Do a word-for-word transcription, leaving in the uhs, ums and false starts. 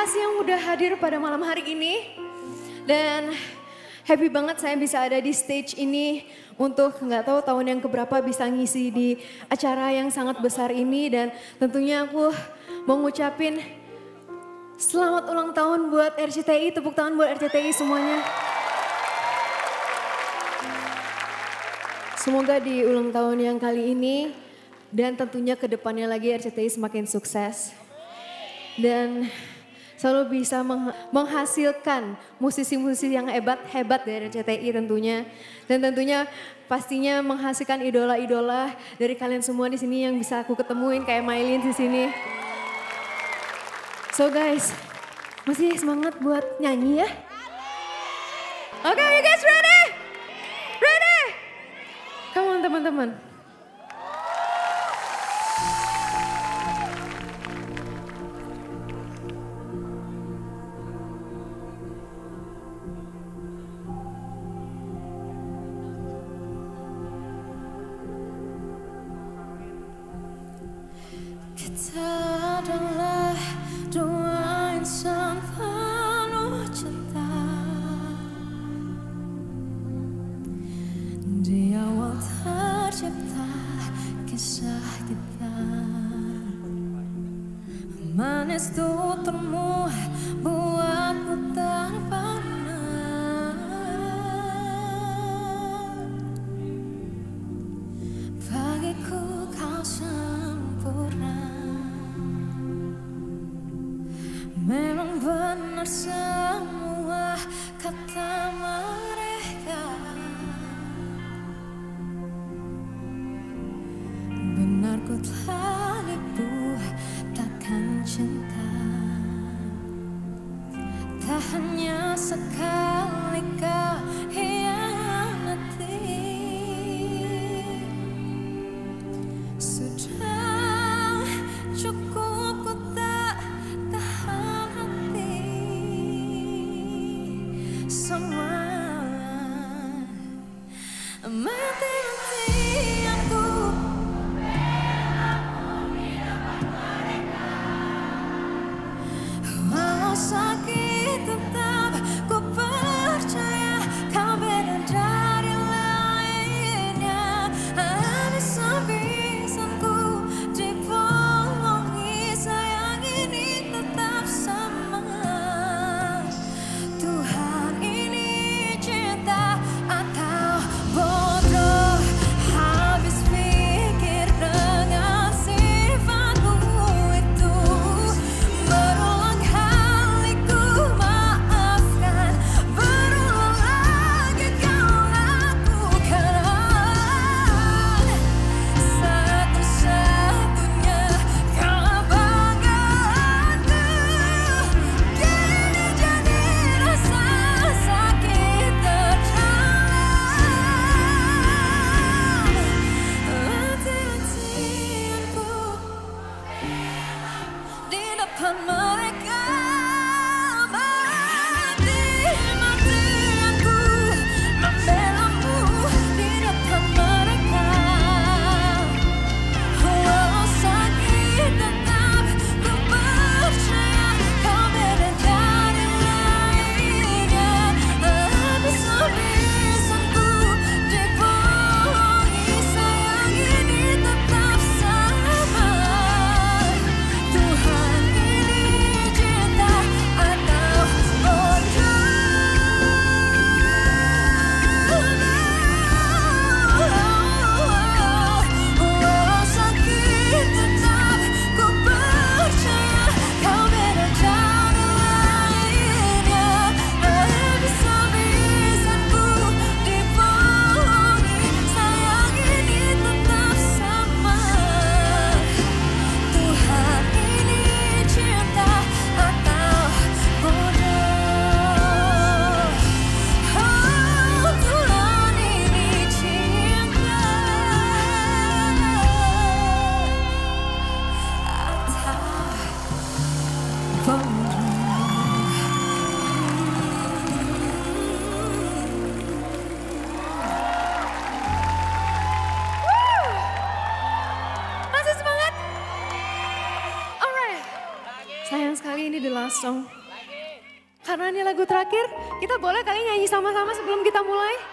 kasih yang udah hadir pada malam hari ini. Dan happy banget saya bisa ada di stage ini untuk nggak tahu tahun yang keberapa bisa ngisi di acara yang sangat besar ini. Dan tentunya aku mau ngucapin selamat ulang tahun buat R C T I, tepuk tangan buat R C T I semuanya. Semoga di ulang tahun yang kali ini dan tentunya ke depannya lagi R C T I semakin sukses. Dan selalu bisa menghasilkan musisi-musisi yang hebat-hebat dari R C T I tentunya. Dan tentunya pastinya menghasilkan idola-idola dari kalian semua di sini yang bisa aku ketemuin kayak Mahalini di sini. So guys, masih semangat buat nyanyi ya. Oke, okay, you guys ready? Ready? Come on teman-teman. Kita adalah dua insan penuh cinta. Di awal tercipta kisah kita. Manis tuturmu buatku tanpa nak. Bagiku kau sempurna. Memang benar semua kata mereka. Benar ku telah ribu takkan cinta. Tak hanya sekali kau hianati. Sudah cukup ku tak tahan. Semua mati-mati aku bela di depan mereka. Walau sakit tetap ku percaya kau beda dari lainnya. Habis-habisanku dibohongi, sayang ini tetap sama. Tuhan ini ini the last song. Karena ini lagu terakhir, kita boleh kali nyanyi sama-sama sebelum kita mulai?